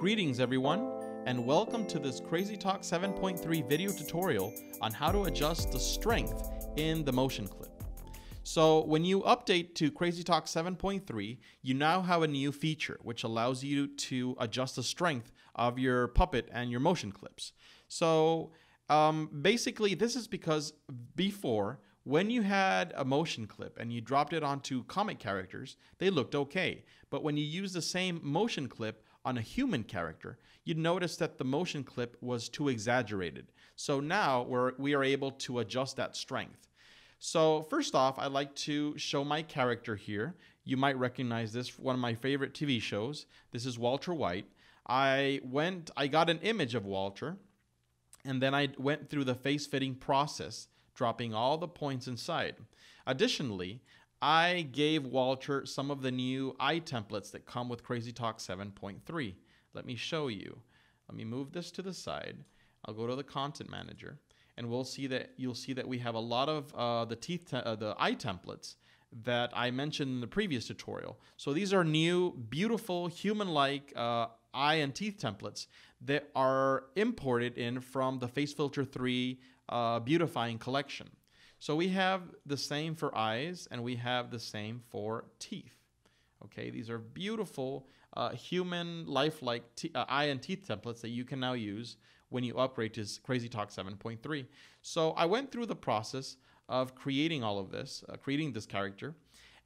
Greetings everyone, and welcome to this CrazyTalk 7.3 video tutorial on how to adjust the strength in the motion clip. So when you update to CrazyTalk 7.3, you now have a new feature which allows you to adjust the strength of your puppet and your motion clips. So basically this is because before, when you had a motion clip and you dropped it onto comic characters, they looked okay. But when you use the same motion clip on a human character, you'd notice that the motion clip was too exaggerated. So now we are able to adjust that strength. So first off, I'd like to show my character here. You might recognize this, one of my favorite TV shows. This is Walter White. I got an image of Walter, and then I went through the face fitting process, dropping all the points inside. Additionally, I gave Walter some of the new eye templates that come with CrazyTalk 7.3. Let me show you. Let me move this to the side. I'll go to the content manager, and we'll see that you'll see that we have a lot of the eye templates that I mentioned in the previous tutorial. So these are new, beautiful, human-like eye and teeth templates that are imported in from the FaceFilter 3 beautifying collection. So we have the same for eyes, and we have the same for teeth. Okay, these are beautiful human lifelike eye and teeth templates that you can now use when you upgrade to CrazyTalk 7.3. So I went through the process of creating all of this, creating this character,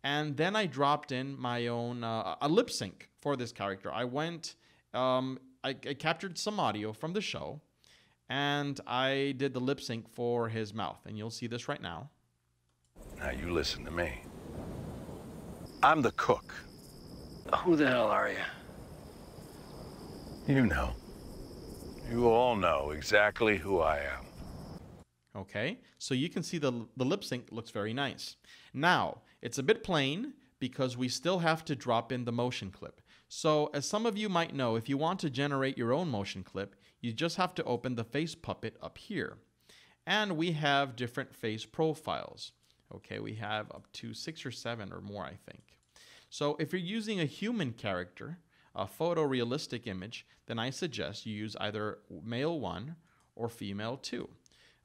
and then I dropped in my own a lip sync for this character. I went, I captured some audio from the show, and I did the lip sync for his mouth, and you'll see this right now. Now you listen to me. I'm the cook. Who the hell are you? You know. You all know exactly who I am. Okay, so you can see the lip sync looks very nice. Now, it's a bit plain because we still have to drop in the motion clip. So as some of you might know, if you want to generate your own motion clip, you just have to open the face puppet up here. And we have different face profiles. Okay, we have up to 6 or 7 or more, I think. So if you're using a human character, a photorealistic image, then I suggest you use either male 1 or female 2.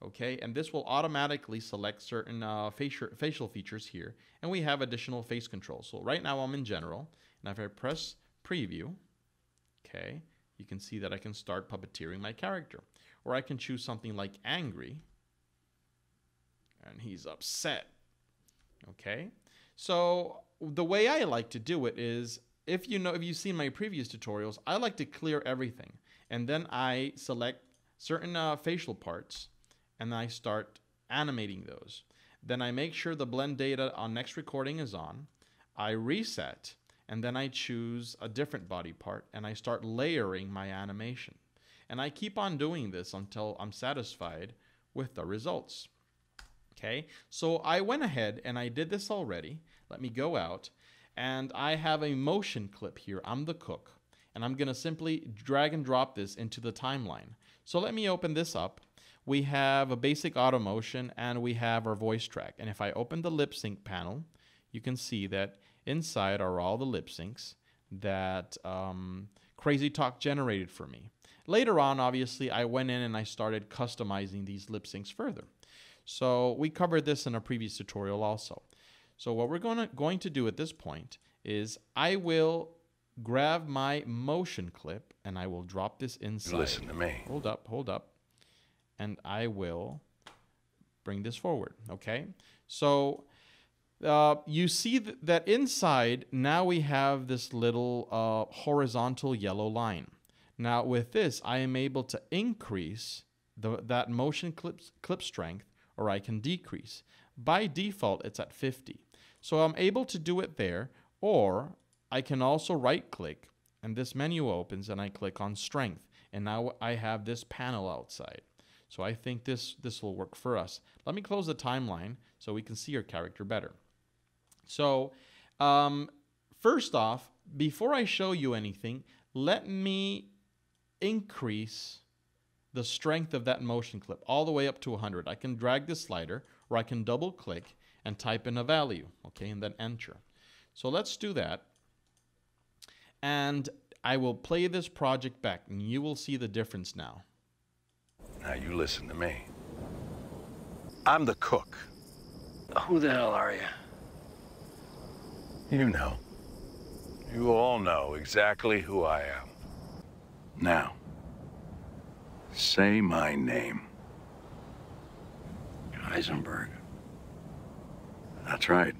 Okay, and this will automatically select certain facial features here, and we have additional face control. So right now I'm in general, and if I press preview, okay, you can see that I can start puppeteering my character, or I can choose something like angry, and he's upset. Okay, so the way I like to do it is, if you've seen my previous tutorials, I like to clear everything, and then I select certain facial parts, and then I start animating those. Then I make sure the blend data on next recording is on. I reset, and then I choose a different body part, and I start layering my animation. And I keep on doing this until I'm satisfied with the results. Okay, so I went ahead and I did this already. Let me go out, and I have a motion clip here. I'm the cook, and I'm gonna simply drag and drop this into the timeline. So let me open this up. We have a basic auto motion, and we have our voice track. And if I open the lip sync panel, you can see that inside are all the lip syncs that CrazyTalk generated for me. Later on, obviously, I went in and I started customizing these lip syncs further. So we covered this in a previous tutorial also. So what we're going to do at this point is I will grab my motion clip, and I will drop this inside. Listen to me. Hold up. And I will bring this forward, okay? So you see that inside, now we have this little horizontal yellow line. Now with this, I am able to increase that motion clip strength, or I can decrease. By default, it's at 50. So I'm able to do it there, or I can also right click, and this menu opens, and I click on strength. And now I have this panel outside. So I think this will work for us. Let me close the timeline so we can see our character better. So first off, before I show you anything, let me increase the strength of that motion clip all the way up to 100. I can drag this slider, or I can double click and type in a value, okay, and then enter. So let's do that. And I will play this project back, and you will see the difference now. Now you listen to me. I'm the cook. Who the hell are you? You know. You all know exactly who I am. Now, say my name. Heisenberg. That's right.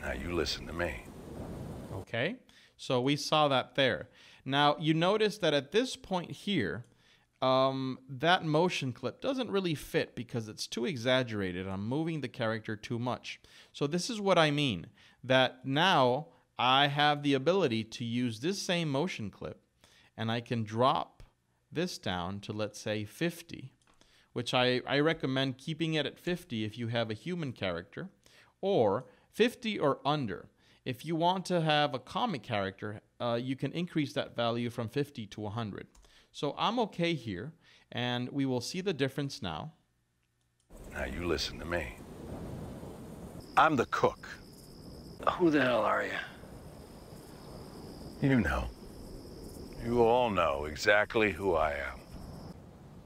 Now you listen to me. Okay, so we saw that there. Now you notice that at this point here, that motion clip doesn't really fit because it's too exaggerated. I'm moving the character too much. So this is what I mean, that now I have the ability to use this same motion clip and I can drop this down to, let's say, 50, which I recommend keeping it at 50 if you have a human character, or 50 or under. If you want to have a comic character, you can increase that value from 50 to 100. So I'm okay here, and we will see the difference now. Now you listen to me. I'm the cook. Who the hell are you? You know. You all know exactly who I am.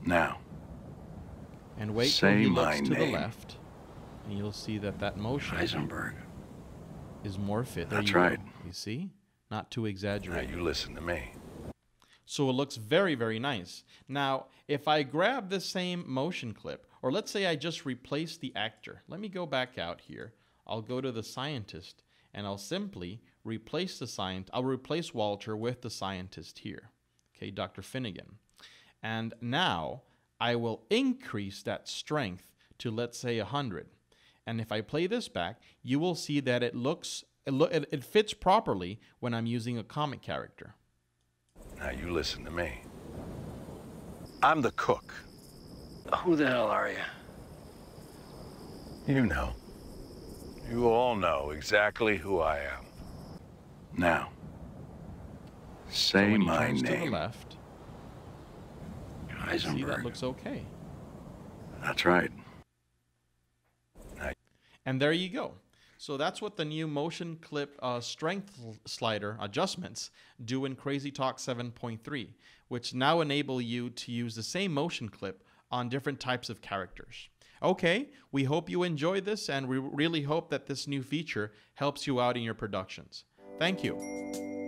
Now. And wait till he looks to the left, and you'll see that that motion Heisenberg is more fit. That's right. You see? Not too exaggerated. Now you listen to me. So it looks very, very nice. Now, if I grab the same motion clip, or let's say I just replace the actor. Let me go back out here. I'll go to the scientist, and I'll simply replace the scientist. I'll replace Walter with the scientist here. Okay, Dr. Finnegan. And now I will increase that strength to, let's say, 100. And if I play this back, you will see that it fits properly when I'm using a comic character. Now you listen to me. I'm the cook. Who the hell are you? You know. You all know exactly who I am. Now, say my name. To the left, Heisenberg. See, that looks okay. That's right. And there you go. So that's what the new motion clip strength slider adjustments do in CrazyTalk 7.3, which now enable you to use the same motion clip on different types of characters. Okay, we hope you enjoyed this, and we really hope that this new feature helps you out in your productions. Thank you.